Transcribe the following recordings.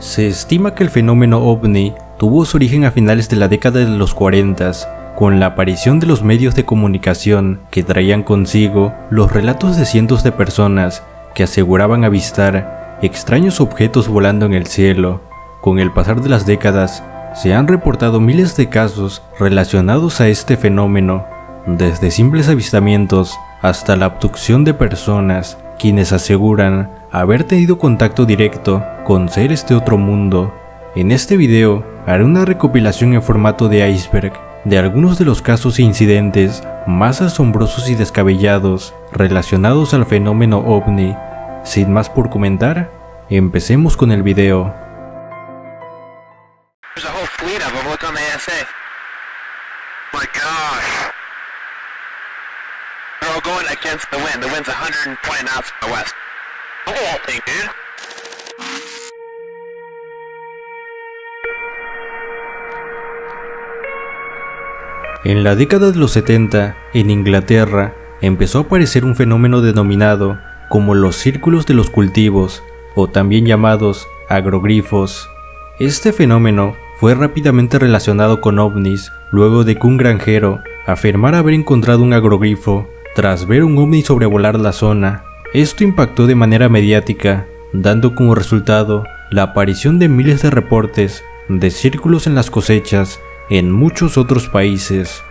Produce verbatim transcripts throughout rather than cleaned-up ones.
Se estima que el fenómeno ovni tuvo su origen a finales de la década de los cuarenta, con la aparición de los medios de comunicación que traían consigo los relatos de cientos de personas que aseguraban avistar extraños objetos volando en el cielo. Con el pasar de las décadas, se han reportado miles de casos relacionados a este fenómeno, desde simples avistamientos hasta la abducción de personas, quienes aseguran haber tenido contacto directo con seres de otro mundo. En este video haré una recopilación en formato de iceberg de algunos de los casos e incidentes más asombrosos y descabellados relacionados al fenómeno ovni. Sin más por comentar, empecemos con el video. En la década de los setenta, en Inglaterra, empezó a aparecer un fenómeno denominado como los círculos de los cultivos, o también llamados agrogrifos. Este fenómeno fue rápidamente relacionado con ovnis, luego de que un granjero afirmara haber encontrado un agrogrifo tras ver un ovni sobrevolar la zona. Esto impactó de manera mediática, dando como resultado la aparición de miles de reportes de círculos en las cosechas en muchos otros países.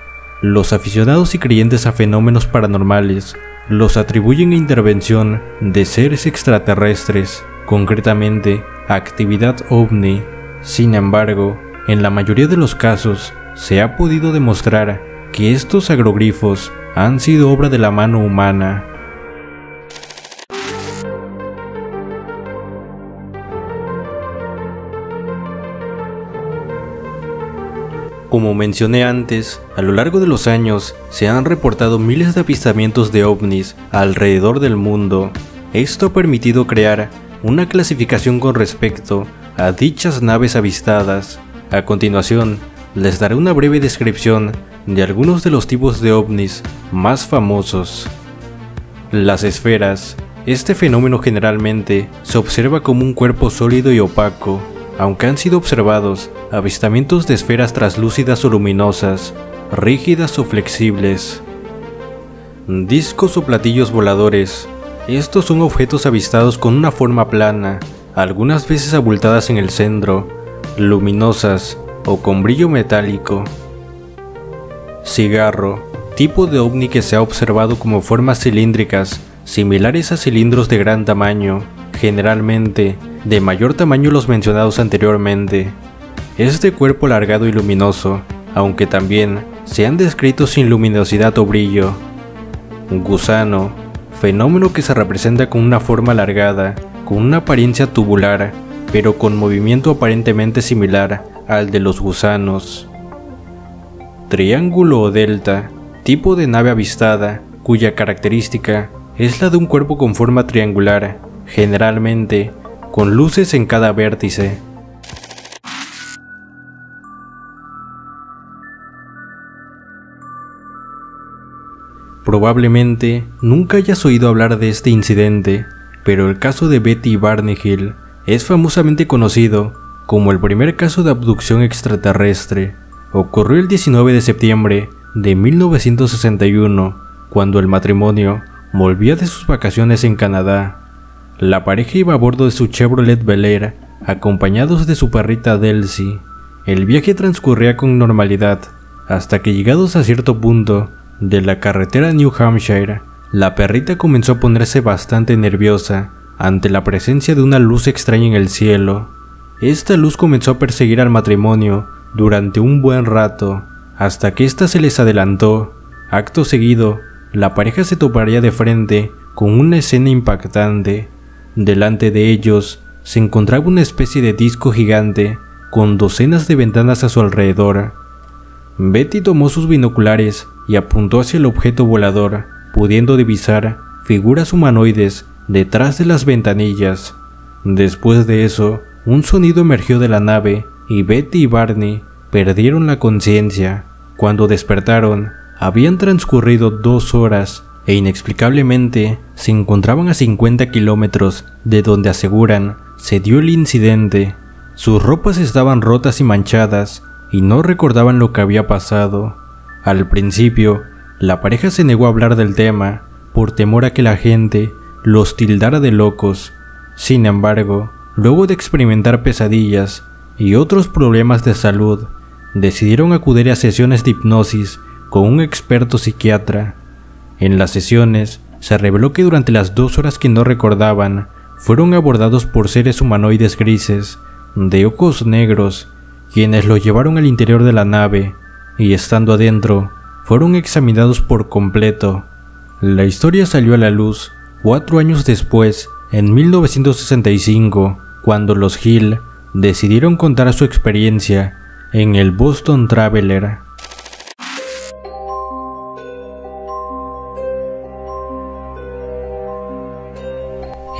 Los aficionados y creyentes a fenómenos paranormales los atribuyen a intervención de seres extraterrestres, concretamente actividad ovni. Sin embargo, en la mayoría de los casos se ha podido demostrar que estos agrogrifos han sido obra de la mano humana. Como mencioné antes, a lo largo de los años se han reportado miles de avistamientos de ovnis alrededor del mundo. Esto ha permitido crear una clasificación con respecto a dichas naves avistadas. A continuación, les daré una breve descripción de algunos de los tipos de ovnis más famosos. Las esferas. Este fenómeno generalmente se observa como un cuerpo sólido y opaco, aunque han sido observados avistamientos de esferas translúcidas o luminosas, rígidas o flexibles. Discos o platillos voladores. Estos son objetos avistados con una forma plana, algunas veces abultadas en el centro, luminosas o con brillo metálico. Cigarro. Tipo de ovni que se ha observado como formas cilíndricas, similares a cilindros de gran tamaño, generalmente de mayor tamaño los mencionados anteriormente. Es de cuerpo alargado y luminoso, aunque también se han descrito sin luminosidad o brillo. Gusano. Fenómeno que se representa con una forma alargada, con una apariencia tubular, pero con movimiento aparentemente similar al de los gusanos. Triángulo o delta. Tipo de nave avistada, cuya característica es la de un cuerpo con forma triangular, generalmente con luces en cada vértice. Probablemente nunca hayas oído hablar de este incidente, pero el caso de Betty y Barney Hill es famosamente conocido como el primer caso de abducción extraterrestre. Ocurrió el diecinueve de septiembre de mil novecientos sesenta y uno, cuando el matrimonio volvía de sus vacaciones en Canadá. La pareja iba a bordo de su Chevrolet Bel Air, acompañados de su perrita Delcy. El viaje transcurría con normalidad, hasta que llegados a cierto punto de la carretera New Hampshire, la perrita comenzó a ponerse bastante nerviosa ante la presencia de una luz extraña en el cielo. Esta luz comenzó a perseguir al matrimonio durante un buen rato, hasta que ésta se les adelantó. Acto seguido, la pareja se toparía de frente con una escena impactante. Delante de ellos se encontraba una especie de disco gigante con docenas de ventanas a su alrededor. Betty tomó sus binoculares y apuntó hacia el objeto volador, pudiendo divisar figuras humanoides detrás de las ventanillas. Después de eso, un sonido emergió de la nave y Betty y Barney perdieron la conciencia. Cuando despertaron, habían transcurrido dos horas e inexplicablemente se encontraban a cincuenta kilómetros de donde aseguran se dio el incidente. Sus ropas estaban rotas y manchadas, y no recordaban lo que había pasado. Al principio, la pareja se negó a hablar del tema, por temor a que la gente los tildara de locos. Sin embargo, luego de experimentar pesadillas y otros problemas de salud, decidieron acudir a sesiones de hipnosis con un experto psiquiatra. En las sesiones, se reveló que durante las dos horas que no recordaban, fueron abordados por seres humanoides grises, de ojos negros, quienes los llevaron al interior de la nave, y estando adentro, fueron examinados por completo. La historia salió a la luz cuatro años después, en mil novecientos sesenta y cinco, cuando los Hill decidieron contar su experiencia en el Boston Traveler.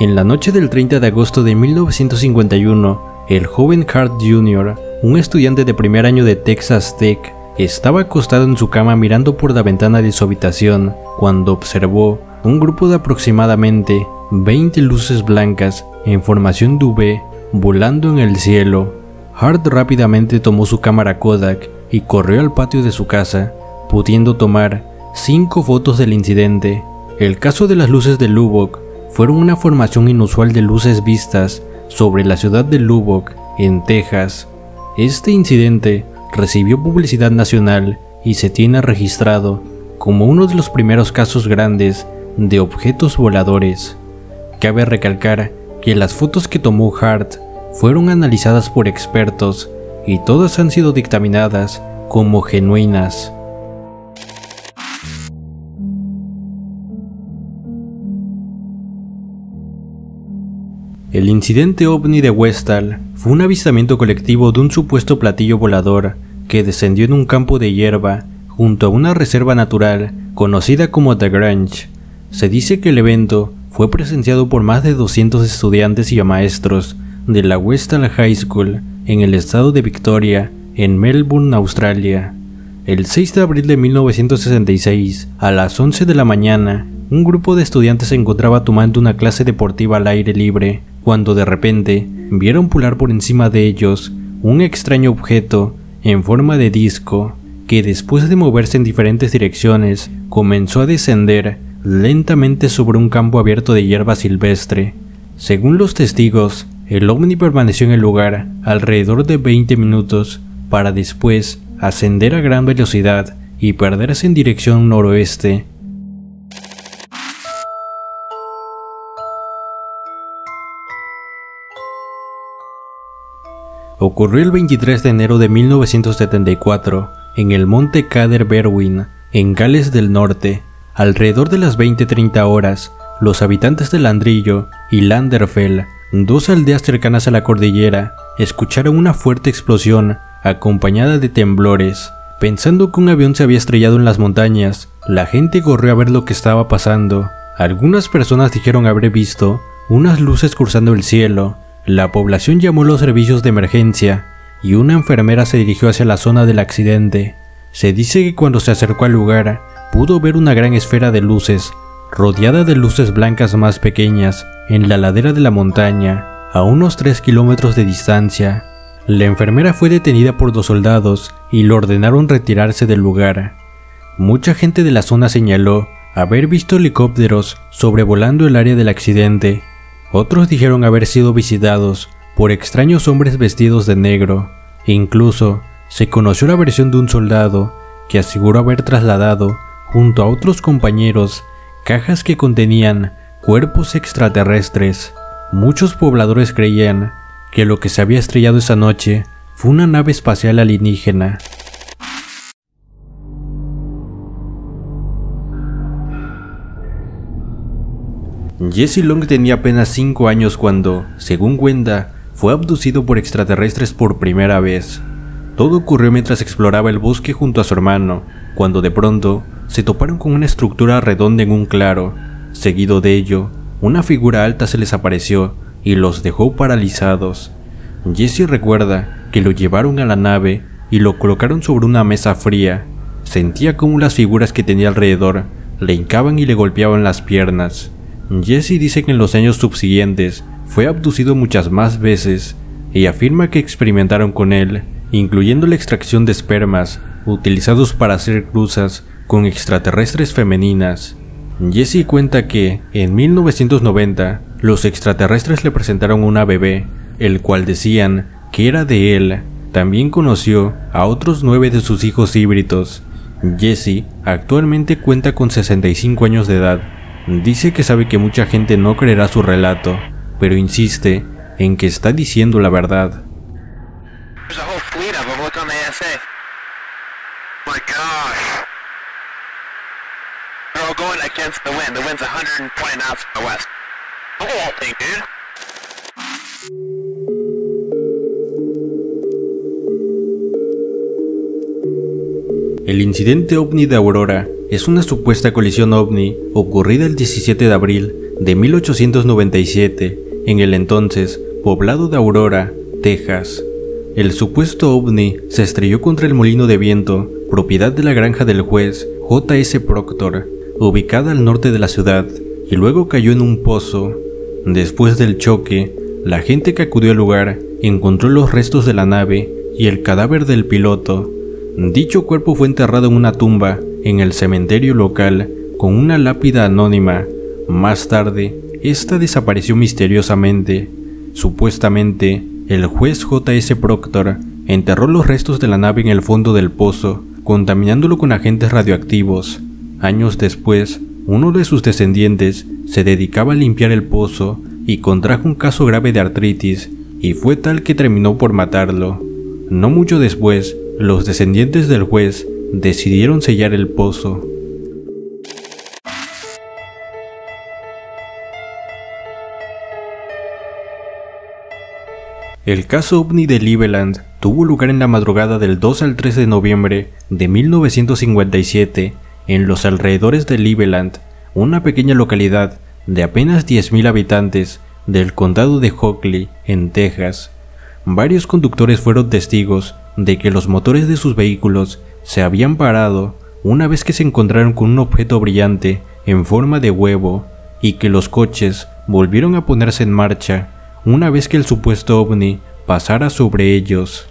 En la noche del treinta de agosto de mil novecientos cincuenta y uno, el joven Hart junior, un estudiante de primer año de Texas Tech, estaba acostado en su cama mirando por la ventana de su habitación, cuando observó un grupo de aproximadamente veinte luces blancas en formación de V volando en el cielo. Hart rápidamente tomó su cámara Kodak y corrió al patio de su casa, pudiendo tomar cinco fotos del incidente. El caso de las luces de Lubbock fueron una formación inusual de luces vistas sobre la ciudad de Lubbock, en Texas. Este incidente recibió publicidad nacional y se tiene registrado como uno de los primeros casos grandes de objetos voladores. Cabe recalcar que las fotos que tomó Hart fueron analizadas por expertos y todas han sido dictaminadas como genuinas. El incidente ovni de Westall fue un avistamiento colectivo de un supuesto platillo volador que descendió en un campo de hierba junto a una reserva natural conocida como The Grange. Se dice que el evento fue presenciado por más de doscientos estudiantes y maestros de la Westall High School en el estado de Victoria, en Melbourne, Australia. El seis de abril de mil novecientos sesenta y seis, a las once de la mañana, un grupo de estudiantes se encontraba tomando una clase deportiva al aire libre, cuando de repente vieron pular por encima de ellos un extraño objeto en forma de disco que, después de moverse en diferentes direcciones, comenzó a descender lentamente sobre un campo abierto de hierba silvestre. Según los testigos, el ovni permaneció en el lugar alrededor de veinte minutos para después ascender a gran velocidad y perderse en dirección noroeste. Ocurrió el veintitrés de enero de mil novecientos setenta y cuatro en el Monte Cader Berwyn, en Gales del Norte. Alrededor de las veinte treinta horas, los habitantes de Llandrillo y Llandrefel, dos aldeas cercanas a la cordillera, escucharon una fuerte explosión acompañada de temblores. Pensando que un avión se había estrellado en las montañas, la gente corrió a ver lo que estaba pasando. Algunas personas dijeron haber visto unas luces cruzando el cielo. La población llamó a los servicios de emergencia y una enfermera se dirigió hacia la zona del accidente. Se dice que cuando se acercó al lugar, pudo ver una gran esfera de luces, rodeada de luces blancas más pequeñas, en la ladera de la montaña, a unos tres kilómetros de distancia. La enfermera fue detenida por dos soldados y le ordenaron retirarse del lugar. Mucha gente de la zona señaló haber visto helicópteros sobrevolando el área del accidente. Otros dijeron haber sido visitados por extraños hombres vestidos de negro. Incluso se conoció la versión de un soldado que aseguró haber trasladado, junto a otros compañeros, cajas que contenían cuerpos extraterrestres. Muchos pobladores creían que lo que se había estrellado esa noche fue una nave espacial alienígena. Jesse Long tenía apenas cinco años cuando, según Gwenda, fue abducido por extraterrestres por primera vez. Todo ocurrió mientras exploraba el bosque junto a su hermano, cuando de pronto se toparon con una estructura redonda en un claro. Seguido de ello, una figura alta se les apareció y los dejó paralizados. Jesse recuerda que lo llevaron a la nave y lo colocaron sobre una mesa fría. Sentía cómo las figuras que tenía alrededor le hincaban y le golpeaban las piernas. Jesse dice que en los años subsiguientes fue abducido muchas más veces, y afirma que experimentaron con él, incluyendo la extracción de espermas utilizados para hacer cruzas con extraterrestres femeninas. Jesse cuenta que, en mil novecientos noventa, los extraterrestres le presentaron una bebé, el cual decían que era de él. También conoció a otros nueve de sus hijos híbridos. Jesse actualmente cuenta con sesenta y cinco años de edad. Dice que sabe que mucha gente no creerá su relato, pero insiste en que está diciendo la verdad. El incidente ovni de Aurora es una supuesta colisión ovni ocurrida el diecisiete de abril de mil ochocientos noventa y siete en el entonces poblado de Aurora, Texas. El supuesto ovni se estrelló contra el molino de viento, propiedad de la granja del juez J S Proctor, ubicada al norte de la ciudad, y luego cayó en un pozo. Después del choque, la gente que acudió al lugar encontró los restos de la nave y el cadáver del piloto. Dicho cuerpo fue enterrado en una tumba en el cementerio local con una lápida anónima. Más tarde, esta desapareció misteriosamente. Supuestamente, el juez J S Proctor enterró los restos de la nave en el fondo del pozo, contaminándolo con agentes radioactivos. Años después, uno de sus descendientes se dedicaba a limpiar el pozo y contrajo un caso grave de artritis, y fue tal que terminó por matarlo. No mucho después, los descendientes del juez decidieron sellar el pozo. El caso ovni de Liveland tuvo lugar en la madrugada del dos al tres de noviembre de mil novecientos cincuenta y siete en los alrededores de Liveland, una pequeña localidad de apenas diez mil habitantes del condado de Hockley, en Texas. Varios conductores fueron testigos de que los motores de sus vehículos se habían parado una vez que se encontraron con un objeto brillante en forma de huevo, y que los coches volvieron a ponerse en marcha una vez que el supuesto ovni pasara sobre ellos.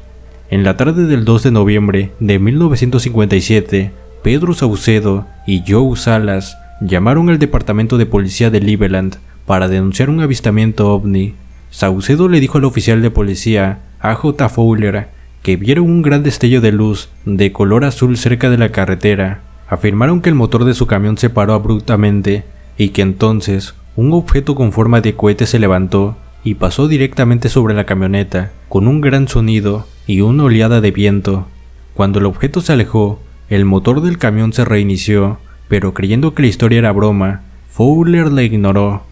En la tarde del dos de noviembre de mil novecientos cincuenta y siete, Pedro Saucedo y Joe Salas llamaron al departamento de policía de Liveland para denunciar un avistamiento ovni. Saucedo le dijo al oficial de policía, A J Fowler, que vieron un gran destello de luz de color azul cerca de la carretera. Afirmaron que el motor de su camión se paró abruptamente y que entonces un objeto con forma de cohete se levantó y pasó directamente sobre la camioneta con un gran sonido y una oleada de viento. Cuando el objeto se alejó, el motor del camión se reinició, pero creyendo que la historia era broma, Fowler la ignoró.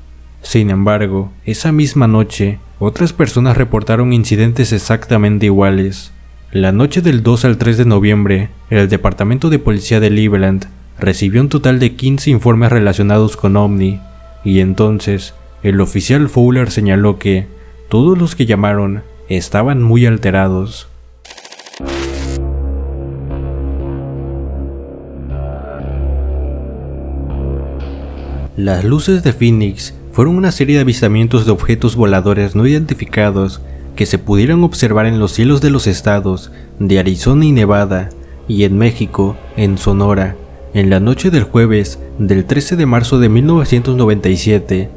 Sin embargo, esa misma noche, otras personas reportaron incidentes exactamente iguales. La noche del dos al tres de noviembre, el departamento de policía de Liveland recibió un total de quince informes relacionados con ovni, y entonces el oficial Fowler señaló que todos los que llamaron estaban muy alterados. Las luces de Phoenix fueron una serie de avistamientos de objetos voladores no identificados que se pudieron observar en los cielos de los estados de Arizona y Nevada, y en México, en Sonora, en la noche del jueves del trece de marzo de mil novecientos noventa y siete.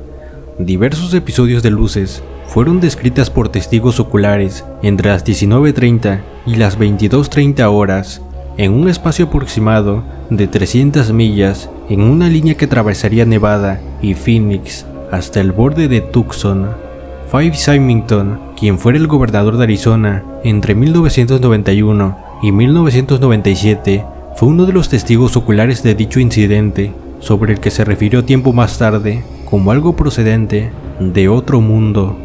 Diversos episodios de luces fueron descritas por testigos oculares entre las diecinueve treinta y las veintidós treinta horas, en un espacio aproximado de trescientas millas, en una línea que atravesaría Nevada y Phoenix hasta el borde de Tucson. Five Symington, quien fuera el gobernador de Arizona entre mil novecientos noventa y uno y mil novecientos noventa y siete, fue uno de los testigos oculares de dicho incidente, sobre el que se refirió tiempo más tarde como algo procedente de otro mundo.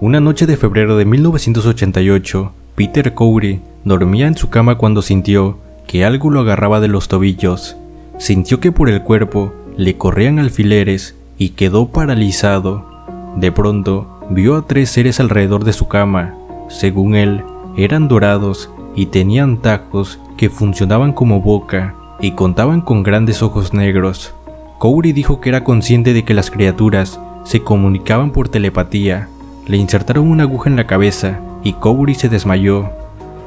Una noche de febrero de mil novecientos ochenta y ocho, Peter Khoury dormía en su cama cuando sintió que algo lo agarraba de los tobillos. Sintió que por el cuerpo le corrían alfileres y quedó paralizado. De pronto, vio a tres seres alrededor de su cama. Según él, eran dorados y tenían tajos que funcionaban como boca y contaban con grandes ojos negros. Khoury dijo que era consciente de que las criaturas se comunicaban por telepatía. Le insertaron una aguja en la cabeza y Khoury se desmayó.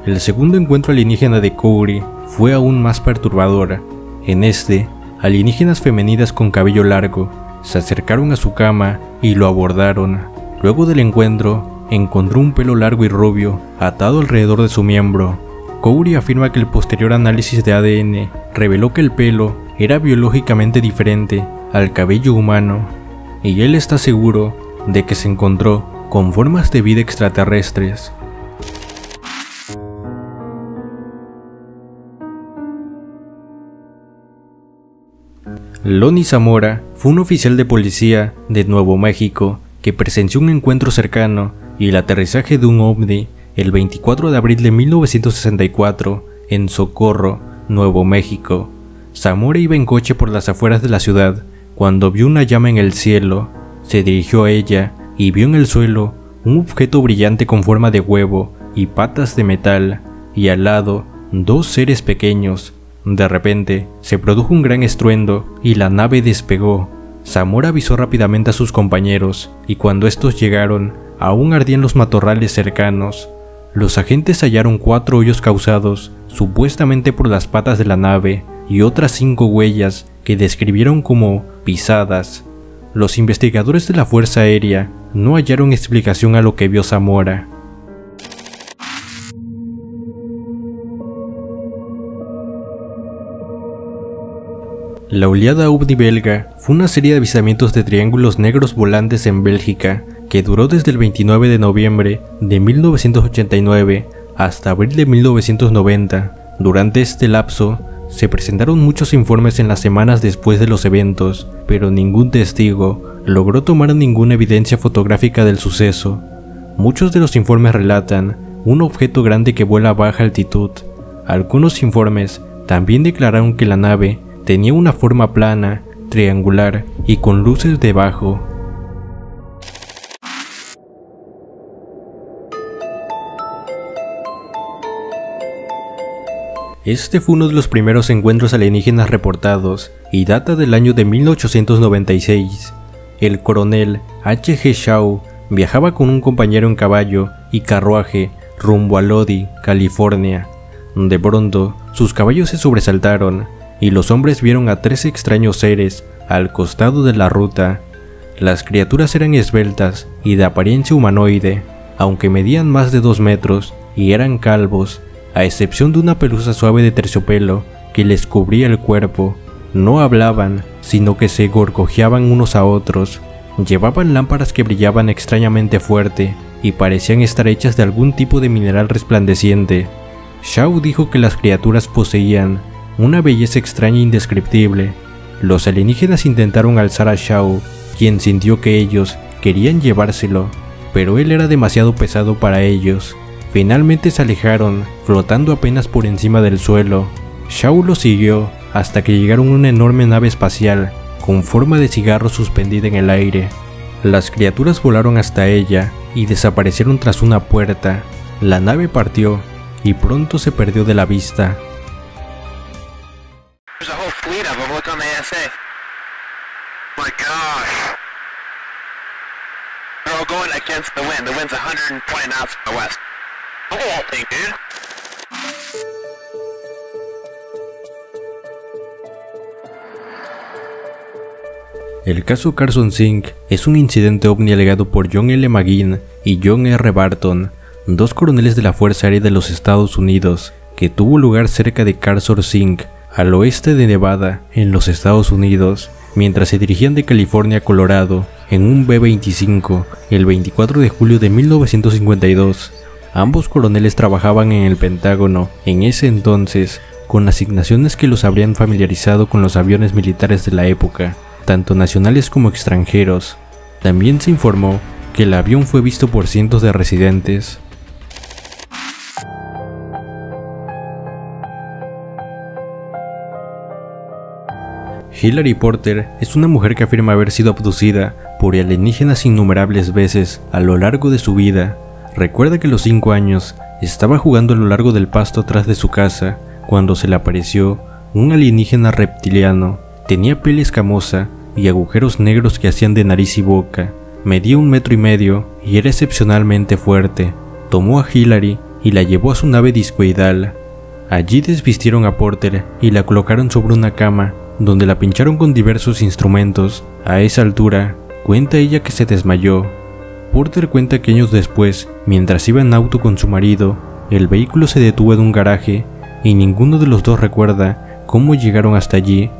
El segundo encuentro alienígena de Khoury fue aún más perturbador. En este, alienígenas femeninas con cabello largo se acercaron a su cama y lo abordaron. Luego del encuentro, encontró un pelo largo y rubio atado alrededor de su miembro. Khoury afirma que el posterior análisis de A D N reveló que el pelo era biológicamente diferente al cabello humano, y él está seguro de que se encontró con formas de vida extraterrestres. Lonnie Zamora fue un oficial de policía de Nuevo México que presenció un encuentro cercano y el aterrizaje de un ovni el veinticuatro de abril de mil novecientos sesenta y cuatro en Socorro, Nuevo México. Zamora iba en coche por las afueras de la ciudad cuando vio una llama en el cielo. Se dirigió a ella y vio en el suelo un objeto brillante con forma de huevo y patas de metal, y al lado dos seres pequeños. De repente, se produjo un gran estruendo y la nave despegó. Zamora avisó rápidamente a sus compañeros, y cuando estos llegaron, aún ardían los matorrales cercanos. Los agentes hallaron cuatro hoyos causados supuestamente por las patas de la nave y otras cinco huellas que describieron como pisadas. Los investigadores de la Fuerza Aérea no hallaron explicación a lo que vio Zamora. La oleada ovni belga fue una serie de avistamientos de triángulos negros volantes en Bélgica que duró desde el veintinueve de noviembre de mil novecientos ochenta y nueve hasta abril de mil novecientos noventa. Durante este lapso, se presentaron muchos informes en las semanas después de los eventos, pero ningún testigo logró tomar ninguna evidencia fotográfica del suceso. Muchos de los informes relatan un objeto grande que vuela a baja altitud. Algunos informes también declararon que la nave tenía una forma plana, triangular y con luces debajo. Este fue uno de los primeros encuentros alienígenas reportados y data del año de mil ochocientos noventa y seis. El coronel H G Shaw viajaba con un compañero en caballo y carruaje rumbo a Lodi, California. De pronto, sus caballos se sobresaltaron y los hombres vieron a tres extraños seres al costado de la ruta. Las criaturas eran esbeltas y de apariencia humanoide, aunque medían más de dos metros y eran calvos, a excepción de una pelusa suave de terciopelo que les cubría el cuerpo. No hablaban, sino que se gorgojeaban unos a otros. Llevaban lámparas que brillaban extrañamente fuerte y parecían estar hechas de algún tipo de mineral resplandeciente. Shaw dijo que las criaturas poseían una belleza extraña e indescriptible. Los alienígenas intentaron alzar a Shaw, quien sintió que ellos querían llevárselo, pero él era demasiado pesado para ellos. Finalmente se alejaron, flotando apenas por encima del suelo. Shaw lo siguió hasta que llegaron a una enorme nave espacial con forma de cigarro suspendida en el aire. Las criaturas volaron hasta ella y desaparecieron tras una puerta. La nave partió y pronto se perdió de la vista. El caso Carson Sink es un incidente ovni alegado por John L. McGinn y John R. Barton, dos coroneles de la Fuerza Aérea de los Estados Unidos, que tuvo lugar cerca de Carson Sink, al oeste de Nevada, en los Estados Unidos, mientras se dirigían de California a Colorado en un B veinticinco el veinticuatro de julio de mil novecientos cincuenta y dos. Ambos coroneles trabajaban en el Pentágono en ese entonces, con asignaciones que los habrían familiarizado con los aviones militares de la época, tanto nacionales como extranjeros. También se informó que el avión fue visto por cientos de residentes. Hillary Porter es una mujer que afirma haber sido abducida por alienígenas innumerables veces a lo largo de su vida. Recuerda que a los cinco años estaba jugando a lo largo del pasto atrás de su casa cuando se le apareció un alienígena reptiliano Tenía piel escamosa y agujeros negros que hacían de nariz y boca. Medía un metro y medio y era excepcionalmente fuerte. Tomó a Hillary y la llevó a su nave discoidal. Allí desvistieron a Porter y la colocaron sobre una cama, donde la pincharon con diversos instrumentos. A esa altura, cuenta ella que se desmayó. Porter cuenta que años después, mientras iba en auto con su marido, el vehículo se detuvo en un garaje y ninguno de los dos recuerda cómo llegaron hasta allí.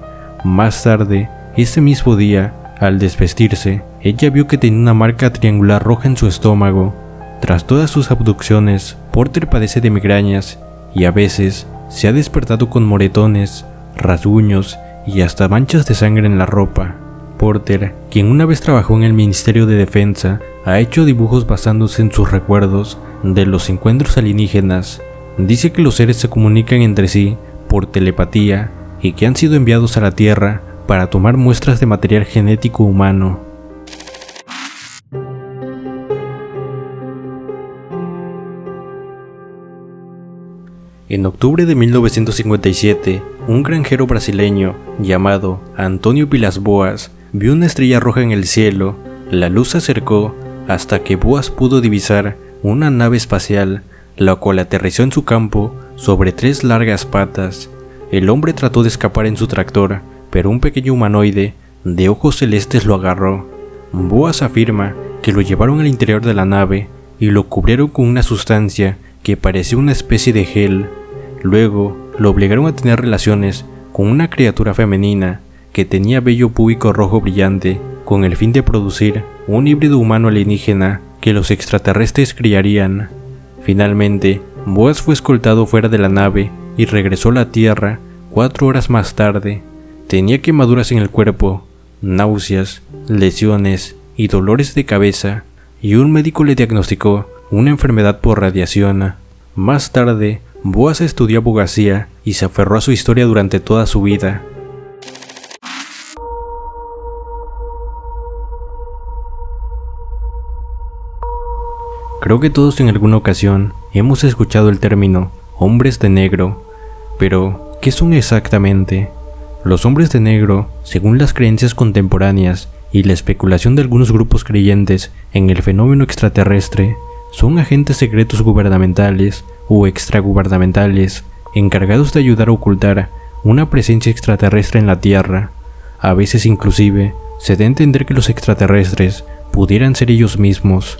Más tarde, ese mismo día, al desvestirse, ella vio que tenía una marca triangular roja en su estómago. Tras todas sus abducciones, Porter padece de migrañas y a veces se ha despertado con moretones, rasguños y hasta manchas de sangre en la ropa. Porter, quien una vez trabajó en el Ministerio de Defensa, ha hecho dibujos basándose en sus recuerdos de los encuentros alienígenas. Dice que los seres se comunican entre sí por telepatía y que han sido enviados a la Tierra para tomar muestras de material genético humano. En octubre de mil novecientos cincuenta y siete, un granjero brasileño llamado Antônio Vilas Boas vio una estrella roja en el cielo. La luz se acercó hasta que Boas pudo divisar una nave espacial, la cual aterrizó en su campo sobre tres largas patas. El hombre trató de escapar en su tractor, pero un pequeño humanoide de ojos celestes lo agarró. Boas afirma que lo llevaron al interior de la nave y lo cubrieron con una sustancia que parecía una especie de gel. Luego lo obligaron a tener relaciones con una criatura femenina que tenía vello púbico rojo brillante, con el fin de producir un híbrido humano alienígena que los extraterrestres criarían. Finalmente, Boas fue escoltado fuera de la nave y regresó a la Tierra cuatro horas más tarde. Tenía quemaduras en el cuerpo, náuseas, lesiones y dolores de cabeza, y un médico le diagnosticó una enfermedad por radiación. Más tarde, Boas estudió abogacía y se aferró a su historia durante toda su vida. Creo que todos en alguna ocasión hemos escuchado el término hombres de negro, pero ¿qué son exactamente? Los hombres de negro, según las creencias contemporáneas y la especulación de algunos grupos creyentes en el fenómeno extraterrestre, son agentes secretos gubernamentales o extragubernamentales encargados de ayudar a ocultar una presencia extraterrestre en la Tierra. A veces inclusive se da a entender que los extraterrestres pudieran ser ellos mismos.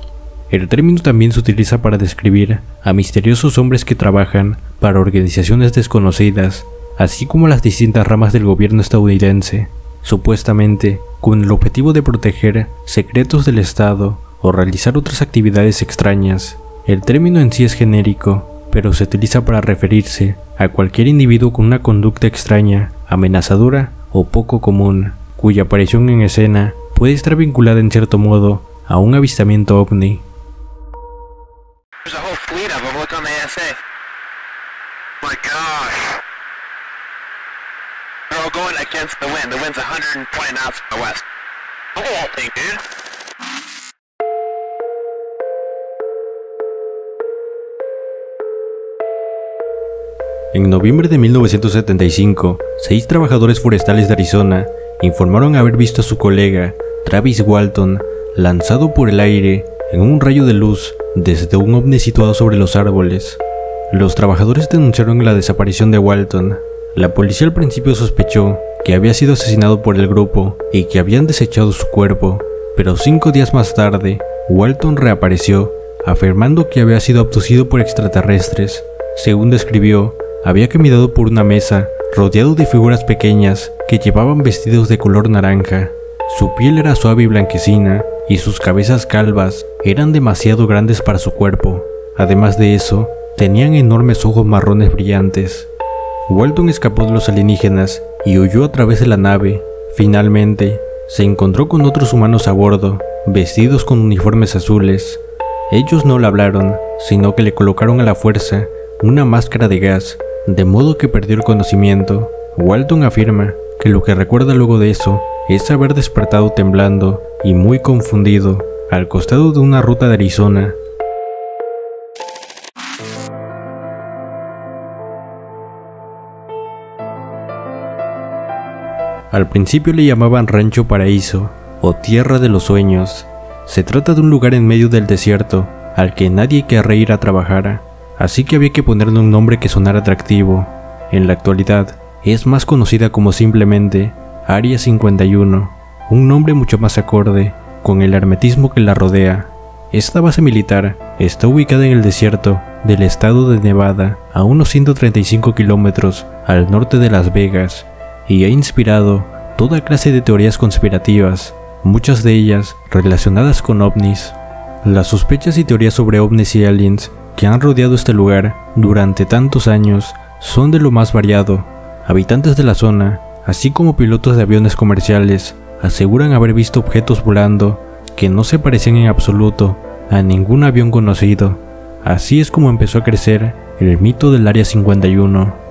El término también se utiliza para describir a misteriosos hombres que trabajan para organizaciones desconocidas, así como las distintas ramas del gobierno estadounidense, supuestamente con el objetivo de proteger secretos del Estado o realizar otras actividades extrañas. El término en sí es genérico, pero se utiliza para referirse a cualquier individuo con una conducta extraña, amenazadora o poco común, cuya aparición en escena puede estar vinculada en cierto modo a un avistamiento ovni. En noviembre de mil novecientos setenta y cinco, seis trabajadores forestales de Arizona informaron haber visto a su colega, Travis Walton, lanzado por el aire en un rayo de luz desde un ovni situado sobre los árboles. Los trabajadores denunciaron la desaparición de Walton. La policía al principio sospechó que había sido asesinado por el grupo y que habían desechado su cuerpo, pero cinco días más tarde, Walton reapareció, afirmando que había sido abducido por extraterrestres. Según describió, había caminado por una mesa rodeado de figuras pequeñas que llevaban vestidos de color naranja. Su piel era suave y blanquecina y sus cabezas calvas eran demasiado grandes para su cuerpo. Además de eso, tenían enormes ojos marrones brillantes. Walton escapó de los alienígenas y huyó a través de la nave. Finalmente, se encontró con otros humanos a bordo, vestidos con uniformes azules. Ellos no le hablaron, sino que le colocaron a la fuerza una máscara de gas, de modo que perdió el conocimiento. Walton afirma que lo que recuerda luego de eso es haber despertado temblando y muy confundido al costado de una ruta de Arizona. Al principio le llamaban Rancho Paraíso o Tierra de los Sueños. Se trata de un lugar en medio del desierto al que nadie querría ir a trabajar, así que había que ponerle un nombre que sonara atractivo. En la actualidad es más conocida como simplemente Área cincuenta y uno, un nombre mucho más acorde con el hermetismo que la rodea. Esta base militar está ubicada en el desierto del estado de Nevada, a unos ciento treinta y cinco kilómetros al norte de Las Vegas, y ha inspirado toda clase de teorías conspirativas, muchas de ellas relacionadas con ovnis. Las sospechas y teorías sobre ovnis y aliens que han rodeado este lugar durante tantos años son de lo más variado. Habitantes de la zona, así como pilotos de aviones comerciales, aseguran haber visto objetos volando que no se parecían en absoluto a ningún avión conocido. Así es como empezó a crecer el mito del Área cincuenta y uno.